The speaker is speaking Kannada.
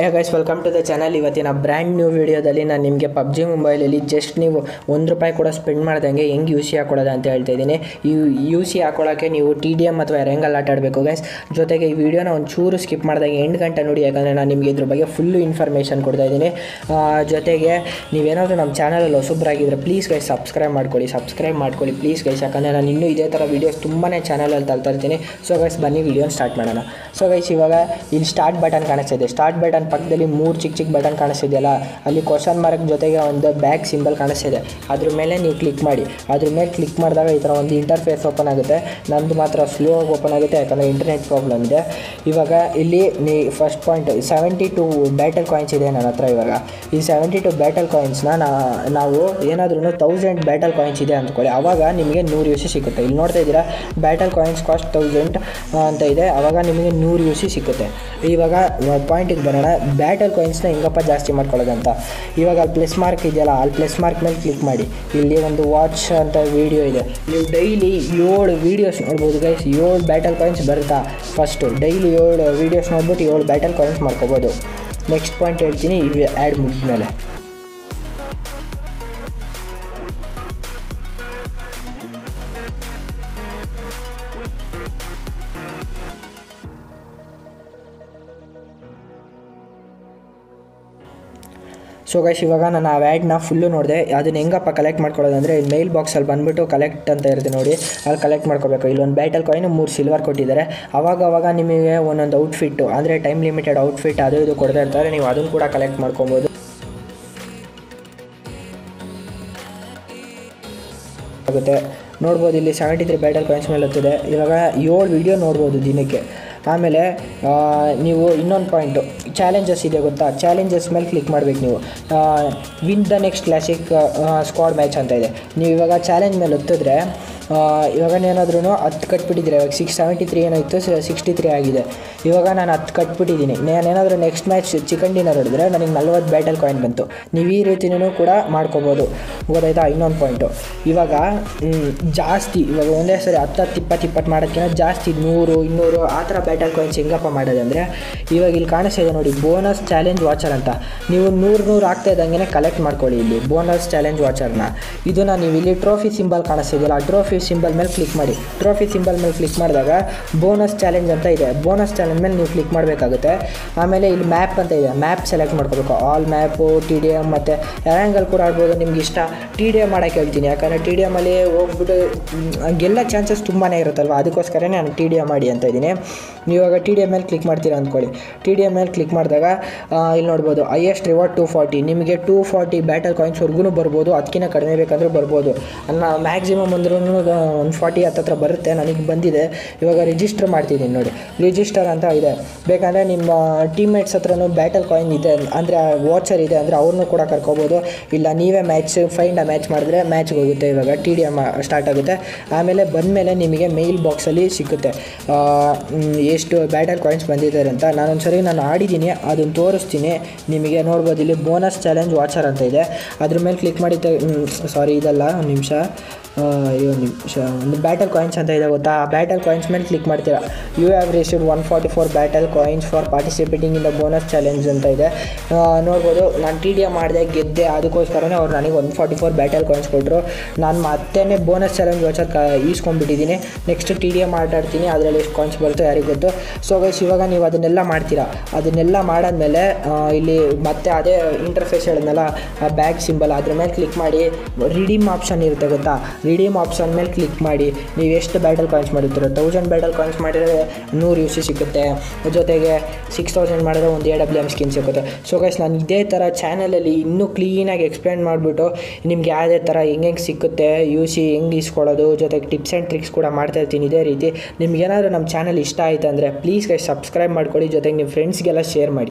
Hey guys, welcome to the channel. ಇವತ್ತಿನ ಬ್ರ್ಯಾಂಡ್ ನ್ಯೂ ವೀಡಿಯೋದಲ್ಲಿ ನಾನು ನಿಮಗೆ ಪಬ್ಜಿ ಮೊಬೈಲಲ್ಲಿ ಜಸ್ಟ್ ನೀವು ₹1 ಕೂಡ ಸ್ಪೆಂಡ್ ಮಾಡ್ದಂಗೆ ಹೆಂಗೆ ಯು ಸಿ ಹಾಕೊಳ್ಳೋದು ಅಂತ ಹೇಳ್ತಾ ಇದ್ದೀನಿ. ಈ UC ಹಾಕೊಳ್ಳೋಕ್ಕೆ ನೀವು TDM ಅಥವಾ ರೆಂಗಲ್ಲಿ ಆಟ ಆಡಬೇಕು ಗೈಸ್. ಜೊತೆಗೆ ಈ ವಿಡಿಯೋನ ಒಂಚೂರು ಸ್ಕಿಪ್ ಮಾಡಿದಂಗೆ ಎಂಟು ಗಂಟೆ ನೋಡಿ, ಯಾಕಂದರೆ ನಾನು ನಿಮಗೆ ಇದ್ರ ಬಗ್ಗೆ ಫುಲ್ಲು ಇನ್ಫಾರ್ಮೇಷನ್ ಕೊಡ್ತಾಯಿದ್ದೀನಿ. ಜೊತೆಗೆ ನೀವೇನಾದರೂ ನಮ್ಮ ಚಾನಲಲ್ಲಿ ಹೊಸಬ್ರಾಗಿದ್ದರೆ ಪ್ಲೀಸ್ ಗೈಸ್ ಸಬ್ಸ್ಕ್ರೈಬ್ ಮಾಡ್ಕೊಳ್ಳಿ ಪ್ಲೀಸ್ ಗೈಸ್, ಯಾಕಂದರೆ ನಾನು ಇನ್ನೂ ಇದೇ ಥರ ವೀಡಿಯೋಸ್ ತುಂಬಾ ಚಾನಲಲ್ಲಿ ತರ್ತಾ ಇರ್ತೀನಿ. ಸೊ ಗೈಸ್ ಬನ್ನಿ ವಿಡಿಯೋನ ಸ್ಟಾರ್ಟ್ ಮಾಡೋಣ. ಸೊ ಗೈಸ್ ಇವಾಗ ಇಲ್ಲಿ ಸ್ಟಾರ್ಟ್ ಬಟನ್ ಕಾಣಿಸ್ತಿದೆ. ಸ್ಟಾರ್ಟ್ ಬಟನ್ ಪಕ್ಕದಲ್ಲಿ ಮೂರು ಚಿಕ್ಕ ಬಟನ್ ಕಾಣಿಸ್ತಿದೆಯಲ್ಲ, ಅಲ್ಲಿ ಕ್ವಶನ್ ಮಾರ್ಕ್ ಜೊತೆಗೆ ಒಂದು ಬ್ಯಾಕ್ ಸಿಂಬಲ್ ಕಾಣಿಸ್ತಿದೆ. ಅದ್ರ ಮೇಲೆ ನೀವು ಕ್ಲಿಕ್ ಮಾಡಿ. ಅದ್ರ ಮೇಲೆ ಕ್ಲಿಕ್ ಮಾಡಿದಾಗ ಈ ಥರ ಒಂದು ಇಂಟರ್ಫೇಸ್ ಓಪನ್ ಆಗುತ್ತೆ. ನಮ್ಮದು ಮಾತ್ರ ಸ್ಲೋ ಆಗಿ ಓಪನ್ ಆಗುತ್ತೆ, ಯಾಕಂದರೆ ಇಂಟರ್ನೆಟ್ ಪ್ರಾಬ್ಲಮ್ ಇದೆ. ಇವಾಗ ಇಲ್ಲಿ ನೀ ಫಸ್ಟ್ ಪಾಯಿಂಟ್ 72 ಬ್ಯಾಟಲ್ ಕಾಯಿನ್ಸ್ ಇದೆ ನನ್ನ ಹತ್ರ. ಇವಾಗ ಈ 72 ಬ್ಯಾಟಲ್ ಕಾಯಿನ್ಸ್ನ ನಾವು ಏನಾದ್ರೂ 1000 ಬ್ಯಾಟಲ್ ಕಾಯಿನ್ಸ್ ಇದೆ ಅಂದ್ಕೊಳ್ಳಿ, ಆವಾಗ ನಿಮಗೆ 100 UC ಸಿಗುತ್ತೆ. ಇಲ್ಲಿ ನೋಡ್ತಾ ಇದ್ದೀರಾ ಬ್ಯಾಟಲ್ ಕಾಯಿನ್ಸ್ ಕಾಸ್ಟ್ 1000 ಅಂತ ಇದೆ, ಆವಾಗ ನಿಮಗೆ 100 UC ಸಿಗುತ್ತೆ. ಇವಾಗ ಪಾಯಿಂಟಿಗೆ ಬರೋಣ, ಬ್ಯಾಟಲ್ ಕಾಯಿನ್ಸ್ನ ಹೆಂಗಪ್ಪ ಜಾಸ್ತಿ ಮಾಡ್ಕೊಳ್ಳೋದಂತ. ಇವಾಗ ಅಲ್ಲಿ ಪ್ಲಸ್ ಮಾರ್ಕ್ ಇದೆಯಲ್ಲ, ಅಲ್ಲಿ ಪ್ಲಸ್ ಮಾರ್ಕ್ ಮೇಲೆ ಕ್ಲಿಕ್ ಮಾಡಿ. ಇಲ್ಲಿ ಒಂದು ವಾಚ್ ಅಂತ ವೀಡಿಯೋ ಇದೆ. ನೀವು ಡೈಲಿ 7 ವೀಡಿಯೋಸ್ ನೋಡ್ಬೋದು ಗೈಸ್. 7 ಬ್ಯಾಟಲ್ ಕಾಯಿನ್ಸ್ ಬರುತ್ತಾ, ಫಸ್ಟು ಡೈಲಿ 7 ವೀಡಿಯೋಸ್ ನೋಡ್ಬಿಟ್ಟು 7 ಬ್ಯಾಟಲ್ ಕಾಯಿನ್ಸ್ ಮಾಡ್ಕೋಬೋದು. ನೆಕ್ಸ್ಟ್ ಪಾಯಿಂಟ್ ಹೇಳ್ತೀನಿ ಇವು ಆ್ಯಡ್ ಮುಗಿದ್ಮೇಲೆ. ಸೊ ಗೈಸ್ ಇವಾಗ ನಾನು ಆ ಆ್ಯಡ್ನ ಫುಲ್ಲು ನೋಡಿದೆ. ಅದನ್ನ ಹೆಂಗಪ್ಪ ಕಲೆಕ್ಟ್ ಮಾಡ್ಕೊಳ್ಳೋದಂದರೆ ಇಲ್ಲಿ ಮೇಲ್ ಬಾಕ್ಸಲ್ಲಿ ಬಂದುಬಿಟ್ಟು ಕಲೆಕ್ಟ್ ಅಂತ ಇರುತ್ತೆ ನೋಡಿ, ಅಲ್ಲಿ ಕಲೆಕ್ಟ್ ಮಾಡ್ಕೋಬೇಕು. ಇಲ್ಲೊಂದು ಬ್ಯಾಟಲ್ ಕಾಯಿನ್ 3 ಸಿಲ್ವರ್ ಕೊಟ್ಟಿದ್ದಾರೆ. ಆವಾಗ ನಿಮಗೆ ಒಂದೊಂದು ಔಟ್ಫಿಟ್ಟು ಅಂದರೆ ಟೈಮ್ ಲಿಮಿಟೆಡ್ ಔಟ್ಫಿಟ್ ಅದು ಇದು ಕೊಡ್ತಾ ಇರ್ತಾರೆ, ನೀವು ಅದನ್ನು ಕೂಡ ಕಲೆಕ್ಟ್ ಮಾಡ್ಕೊಬೋದು. ಆಗುತ್ತೆ ನೋಡ್ಬೋದು ಇಲ್ಲಿ 73 ಬ್ಯಾಟಲ್ ಕಾಯಿನ್ಸ್ ಮೇಲೆ ಹತ್ತಿದೆ. ಇವಾಗ 7 ವೀಡಿಯೋ ನೋಡ್ಬೋದು ದಿನಕ್ಕೆ. ಆಮೇಲೆ ನೀವು ಇನ್ನೊಂದು ಪಾಯಿಂಟು ಚಾಲೆಂಜಸ್ ಇದೆ ಗೊತ್ತಾ, ಚಾಲೆಂಜಸ್ ಮೇಲೆ ಕ್ಲಿಕ್ ಮಾಡಬೇಕು. ನೀವು win the next classic squad match ಅಂತ ಇದೆ. ನೀವು ಇವಾಗ ಚಾಲೆಂಜ್ ಮೇಲೆ ಒತ್ತಿದ್ರೆ ಇವಾಗ ಏನಾದ್ರೂ 10 ಕಟ್ಬಿಟ್ಟಿದ್ದೀರಾ. ಇವಾಗ 673 ಏನಾಯಿತು 63 ಆಗಿದೆ. ಇವಾಗ ನಾನು 10 ಕಟ್ಬಿಟ್ಟಿದ್ದೀನಿ. ನಾನೇನಾದರೂ ನೆಕ್ಸ್ಟ್ ಮ್ಯಾಚ್ ಚಿಕನ್ ಡಿನ್ನರ್ ಹೊಡೆದ್ರೆ ನನಗೆ 40 ಬ್ಯಾಟಲ್ ಕಾಯಿನ್ ಬಂತು. ನೀವು ಈ ರೀತಿಯೂ ಕೂಡ ಮಾಡ್ಕೋಬೋದು, ಗೊತ್ತಾಯ್ತಾ? ಇನ್ನೊಂದು ಪಾಯಿಂಟು ಇವಾಗ ಜಾಸ್ತಿ, ಇವಾಗ ಒಂದೇ ಸರಿ 10 20 ಮಾಡೋದಕ್ಕಿಂತ ಜಾಸ್ತಿ 100 200 ಆ ಥರ ಬ್ಯಾಟಲ್ ಕಾಯಿನ್ಸ್ ಹೆಂಗಪ್ಪ ಮಾಡೋದಂದರೆ, ಇವಾಗ ಇಲ್ಲಿ ಕಾಣಿಸ್ತಿದೆ ನೋಡಿ ಬೋನಸ್ ಚಾಲೆಂಜ್ ವಾಚರ್ ಅಂತ. ನೀವು 100 ಆಗ್ತಾ ಇದ್ದಂಗೆ ಕಲೆಕ್ಟ್ ಮಾಡ್ಕೊಳ್ಳಿ ಇಲ್ಲಿ ಬೋನಸ್ ಚಾಲೆಂಜ್ ವಾಚರ್ನ. ಇದನ್ನು ನೀವು ಇಲ್ಲಿ ಟ್ರೋಫಿ ಸಿಂಬಲ್ ಕಾಣಿಸ್ತಿದೆಯಲ್ಲ, ಆ ಟ್ರೋಫಿ ಸಿಂಬಲ್ ಮೇಲೆ ಕ್ಲಿಕ್ ಮಾಡಿ. ಟ್ರೋಫಿ ಸಿಂಬಲ್ ಮೇಲೆ ಕ್ಲಿಕ್ ಮಾಡಿದಾಗ ಬೋನಸ್ ಚಾಲೆಂಜ್ ಅಂತ ಇದೆ. ಬೋನಸ್ ಚಾಲೆಂಜ್ ಮೇಲೆ ನೀವು ಕ್ಲಿಕ್ ಮಾಡಬೇಕಾಗುತ್ತೆ. ಆಮೇಲೆ ಇಲ್ಲಿ ಮ್ಯಾಪ್ ಅಂತ ಇದೆ, ಮ್ಯಾಪ್ ಸೆಲೆಕ್ಟ್ ಮಾಡ್ಕೋಬೇಕು. ಆಲ್ ಮ್ಯಾಪು, TDM ಮತ್ತು ರ್ಯಾಂಗಲ್ ಕೂಡ ಆಡ್ಬೋದು ನಿಮ್ಗೆ ಇಷ್ಟ. TDM ಮಾಡೋಕ್ಕೆ ಹೇಳ್ತೀನಿ, ಯಾಕಂದರೆ TDM ಅಲ್ಲಿ ಹೋಗ್ಬಿಟ್ಟು ಗೆಲ್ಲ ಚಾನ್ಸಸ್ ತುಂಬಾ ಇರುತ್ತಲ್ವ, ಅದಕ್ಕೋಸ್ಕರನೇ ನಾನು TDM ಮಾಡಿ ಅಂತ ಇದ್ದೀನಿ. ನೀವಾಗ TDM ಮೇಲೆ ಕ್ಲಿಕ್ ಮಾಡ್ತೀರಾ ಅಂದ್ಕೊಳ್ಳಿ. TDM ಮೇಲೆ ಕ್ಲಿಕ್ ಮಾಡಿದಾಗ ಇಲ್ಲಿ ನೋಡ್ಬೋದು ಹೈಯೆಸ್ಟ್ ರಿವಾರ್ಡ್ 240. ನಿಮಗೆ 240 ಬ್ಯಾಟಲ್ ಕಾಯಿನ್ಸ್ವರೆಗೂ ಬರ್ಬೋದು, ಅದಕ್ಕಿಂತ ಕಡಿಮೆ ಬೇಕಂದರೂ ಬರ್ಬೋದು. ನಾನು ಮ್ಯಾಕ್ಸಿಮಮ್ ಅಂದ್ರೂ 140 ಹತ್ತತ್ರ ಬರುತ್ತೆ, ನನಗೆ ಬಂದಿದೆ. ಇವಾಗ ರಿಜಿಸ್ಟರ್ ಮಾಡ್ತಿದ್ದೀನಿ ನೋಡಿ, ರಿಜಿಸ್ಟರ್ ಅಂತ ಇದೆ. ಬೇಕಂದರೆ ನಿಮ್ಮ ಟೀಮ್ಮೇಟ್ಸ್ ಹತ್ರನೂ ಬ್ಯಾಟಲ್ ಕಾಯಿನ್ ಇದೆ ಅಂದರೆ ವಾಚರ್ ಇದೆ ಅಂದರೆ ಅವ್ರನ್ನೂ ಕೂಡ ಕರ್ಕೋಬೋದು. ಇಲ್ಲ ನೀವೇ ಮ್ಯಾಚ್ ಫೈಂಡ್ ಮ್ಯಾಚ್ ಮಾಡಿದ್ರೆ ಮ್ಯಾಚ್ಗೆ ಹೋಗುತ್ತೆ. ಇವಾಗ TDM ಸ್ಟಾರ್ಟ್ ಆಗುತ್ತೆ. ಆಮೇಲೆ ಬಂದಮೇಲೆ ನಿಮಗೆ ಮೇಲ್ ಬಾಕ್ಸಲ್ಲಿ ಸಿಗುತ್ತೆ ಎಷ್ಟು ಬ್ಯಾಟಲ್ ಕಾಯಿನ್ಸ್ ಬಂದಿದ್ದಾರೆ ಅಂತ. ನಾನೊಂದ್ಸರಿ ನಾನು ಆಡಿದ್ದೀನಿ, ಅದನ್ನು ತೋರಿಸ್ತೀನಿ ನಿಮಗೆ. ನೋಡ್ಬೋದು ಇಲ್ಲಿ ಬೋನಸ್ ಚಾಲೆಂಜ್ ವಾಚರ್ ಅಂತ ಇದೆ, ಅದ್ರ ಮೇಲೆ ಕ್ಲಿಕ್ ಮಾಡಿ. ಸಾರಿ ಇದಲ್ಲ, ಒಂದು ನಿಮಿಷ ಒಂದು ಬ್ಯಾಟಲ್ ಕಾಯಿನ್ಸ್ ಅಂತ ಇದೆ ಗೊತ್ತಾ, ಆ ಬ್ಯಾಟಲ್ ಕಾಯಿನ್ಸ್ ಮೇಲೆ ಕ್ಲಿಕ್ ಮಾಡ್ತೀರಾ. You have received 144 battle coins for participating in the bonus challenge ಅಂತ ಇದೆ. ನೋಡ್ಬೋದು ನಾನು TDM ಮಾಡಿದೆ, ಗೆದ್ದೆ, ಅದಕ್ಕೋಸ್ಕರನೇ ಅವ್ರು ನನಗೆ 144 ಬ್ಯಾಟಲ್ ಕಾಯಿನ್ಸ್ ಕೊಟ್ಟರು. ನಾನು ಮತ್ತೇನೆ ಬೋನಸ್ ಚಾಲೆಂಜ್ ವಾಚರ್ ಈಸ್ಕೊಂಡ್ಬಿಟ್ಟಿದ್ದೀನಿ. ನೆಕ್ಸ್ಟ್ TDM ಆಟಾಡ್ತೀನಿ, ಅದರಲ್ಲಿ ಎಷ್ಟು ಕಾಯಿನ್ಸ್ ಬರುತ್ತೋ ಯಾರಿಗೆ ಗೊತ್ತು. ಸೊ ಗೈಸ್ ಇವಾಗ ನೀವು ಅದನ್ನೆಲ್ಲ ಮಾಡ್ತೀರಾ. ಅದನ್ನೆಲ್ಲ ಮಾಡಾದ್ಮೇಲೆ ಇಲ್ಲಿ ಮತ್ತೆ ಅದೇ ಇಂಟರ್ಫೇಸ್ ಹೇಳಿದ್ನಲ್ಲ ಆ ಬ್ಯಾಗ್ ಸಿಂಬಲ್, ಅದ್ರ ಮೇಲೆ ಕ್ಲಿಕ್ ಮಾಡಿ. ರಿಡೀಮ್ ಆಪ್ಷನ್ ಇರುತ್ತೆ ಗೊತ್ತಾ, ರಿಡೀಮ್ ಆಪ್ಷನ್ ಮೇಲೆ ಕ್ಲಿಕ್ ಮಾಡಿ. ನೀವು ಎಷ್ಟು ಬ್ಯಾಟಲ್ ಕಾಯಿನ್ಸ್ ಮಾಡಿರ್ತೀರೋ, 1000 ಬ್ಯಾಟಲ್ ಕಾಯಿನ್ಸ್ ಮಾಡಿದರೆ 100 UC ಸಿಗುತ್ತೆ. ಜೊತೆಗೆ 6000 ಮಾಡಿದ್ರೆ ಒಂದು AWM ಸ್ಕಿನ್ ಸಿಗುತ್ತೆ. ಸೊ ಗೈಸ್ ನಾನು ಇದೇ ಥರ ಚಾನಲಲ್ಲಿ ಇನ್ನೂ ಕ್ಲೀನಾಗಿ ಎಕ್ಸ್ಪ್ಲೇನ್ ಮಾಡಿಬಿಟ್ಟು ನಿಮ್ಗೆ ಯಾವುದೇ ಥರ ಹೆಂಗೆ ಸಿಕ್ಕುತ್ತೆ UC, ಹೆಂಗೆ ಇಸ್ಕೊಳ್ಳೋದು, ಜೊತೆಗೆ ಟಿಪ್ಸ್ ಆ್ಯಂಡ್ ಟ್ರಿಕ್ಸ್ ಕೂಡ ಮಾಡ್ತಾಯಿರ್ತೀನಿ. ಇದೇ ರೀತಿ ನಿಮ್ಗೇನಾದರೂ ನಮ್ಮ ಚಾನಲ್ ಇಷ್ಟ ಆಯಿತು ಅಂದರೆ ಪ್ಲೀಸ್ ಗೈಸ್ ಸಬ್ಸ್ಕ್ರೈಬ್ ಮಾಡ್ಕೊಳ್ಳಿ. ಜೊತೆಗೆ ನಿಮ್ಮ ಫ್ರೆಂಡ್ಸ್ಗೆಲ್ಲ ಶೇರ್ ಮಾಡಿ.